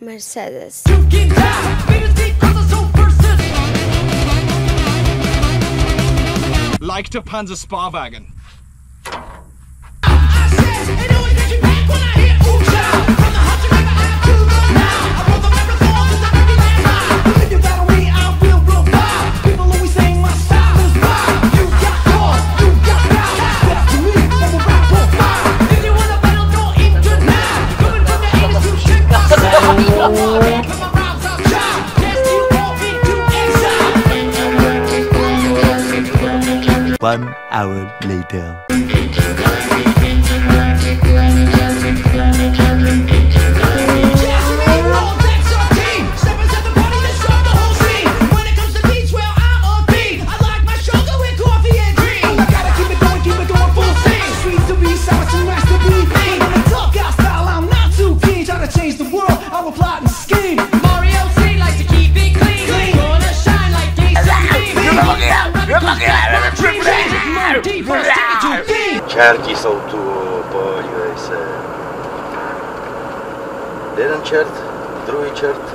Mercedes. Like the Panzer Sparwagen. One hour later. Čerti jsou tu, podívej se. Jeden čert, druhý čert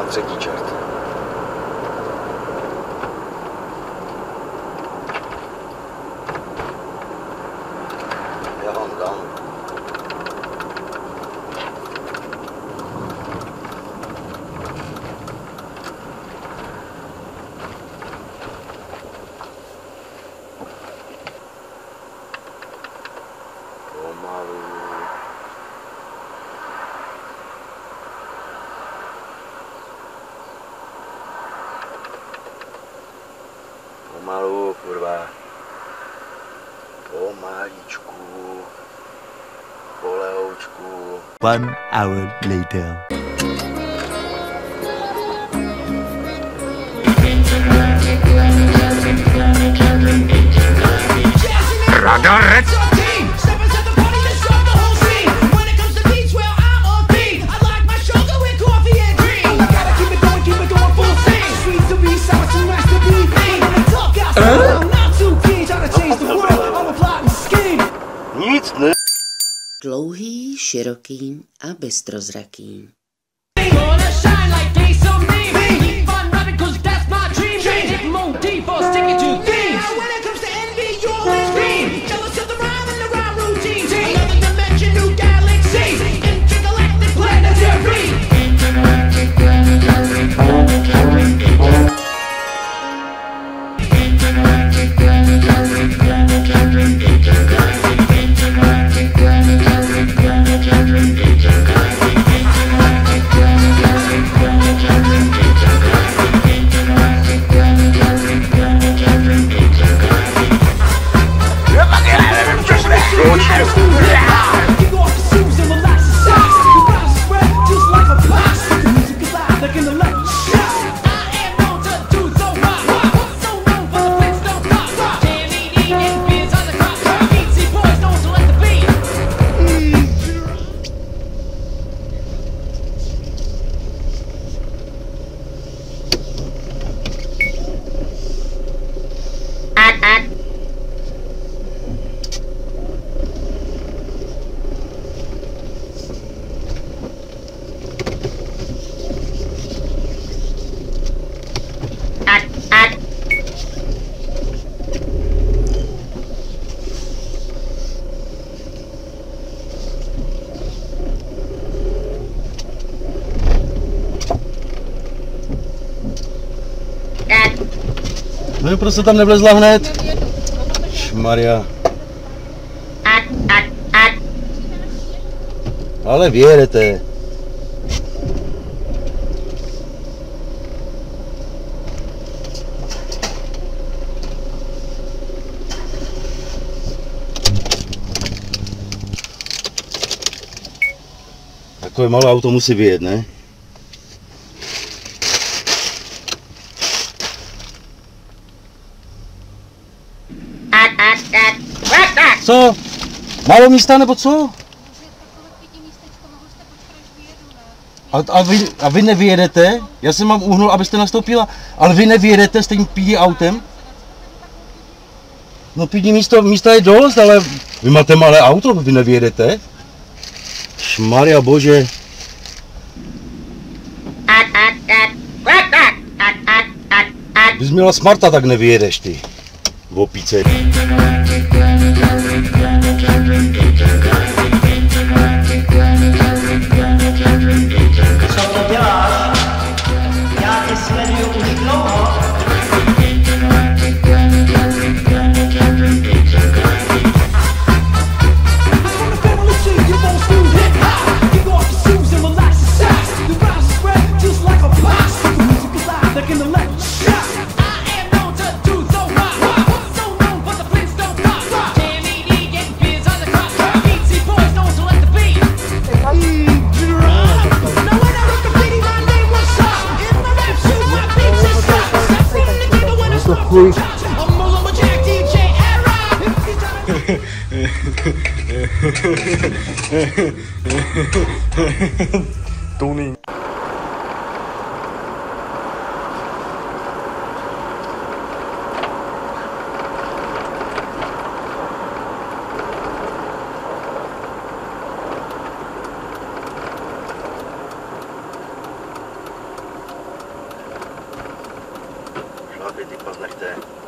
a třetí čert. Já vám dám. Pomalu, kurva, pomaličku, polehoučku. 1 hour later. Ragnarok! Dlouhý, široký a bystrozraký. No proč se tam nevlezla hned? Šmaria. Ale vyjedete. Takové malé auto musí vyjet, ne? Co? Málo místa nebo co? A vy nevyjedete? Já jsem vám uhnul, abyste nastoupila, ale vy nevyjedete s tím pídí autem? No pidi, místa je dost, ale vy máte malé auto, vy nevyjedete? Šmarja bože. Kdybys měla smarta, tak nevyjedeš ty. Vopice. Tony. Schlafe, die was nicht